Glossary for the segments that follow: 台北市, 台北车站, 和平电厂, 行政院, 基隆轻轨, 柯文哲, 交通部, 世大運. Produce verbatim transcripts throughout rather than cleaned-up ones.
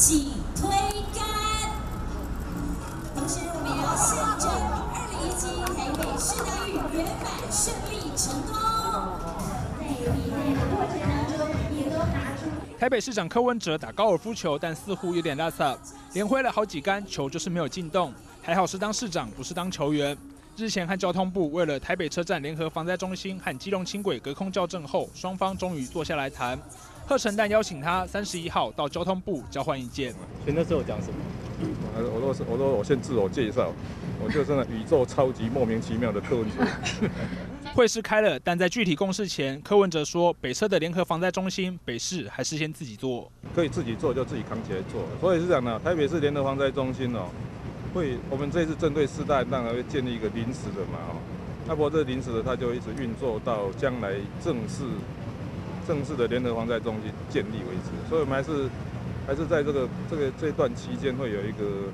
起推杆。同时，我们也要象征二零一七台北市大运圆满顺利成功。在比赛的过程当中，也都拿出。台北市长柯文哲打高尔夫球，但似乎有点拉扯，连挥了好几杆，球就是没有进洞。还好是当市长，不是当球员。 日前和交通部为了台北车站联合防灾中心和基隆轻轨隔空校正后，双方终于坐下来谈。贺成旦邀请他三十一号到交通部交换意见。所以那时候讲什么？我说是，我说我先自我介绍，我就是那宇宙超级莫名其妙的柯文哲。会是开了，但在具体共事前，柯文哲说北车的联合防灾中心北市还是先自己做，可以自己做就自己扛起来做。所以是讲呢，台北市联合防灾中心哦。 会，我们这次针对四大，当然会建立一个临时的嘛，哦，那不过这临时的，它就一直运作到将来正式、正式的联合防灾中心建立为止。所以我们还是，还是在这个这个这段期间会有一个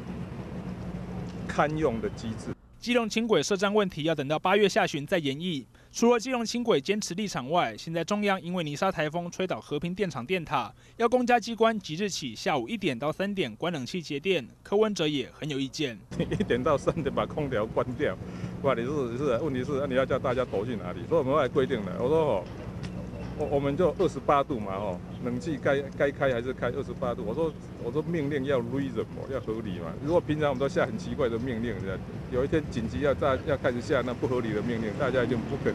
堪用的机制。基隆轻轨设站问题要等到八月下旬再研议。除了基隆轻轨坚持立场外，现在中央因为泥沙台风吹倒和平电厂电塔，要公家机关即日起下午一点到三点关冷气节电，柯文哲也很有意见。一点到三点把空调关掉，哇，你是是问题是、啊、你要叫大家躲去哪里？所以我们后来规定了，我说哦，我我们就二十八度嘛哦，冷气该该开还是开二十八度。我说我说命令要 reasonable 要合理嘛。如果平常我们都下很奇怪的命令，有一天紧急要大要开始下那不合理的命令，大家就不肯。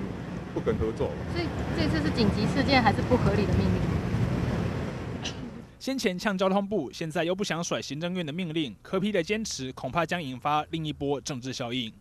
不肯合作，所以这次是紧急事件还是不合理的命令？先前呛交通部，现在又不想甩行政院的命令，柯P的坚持恐怕将引发另一波政治效应。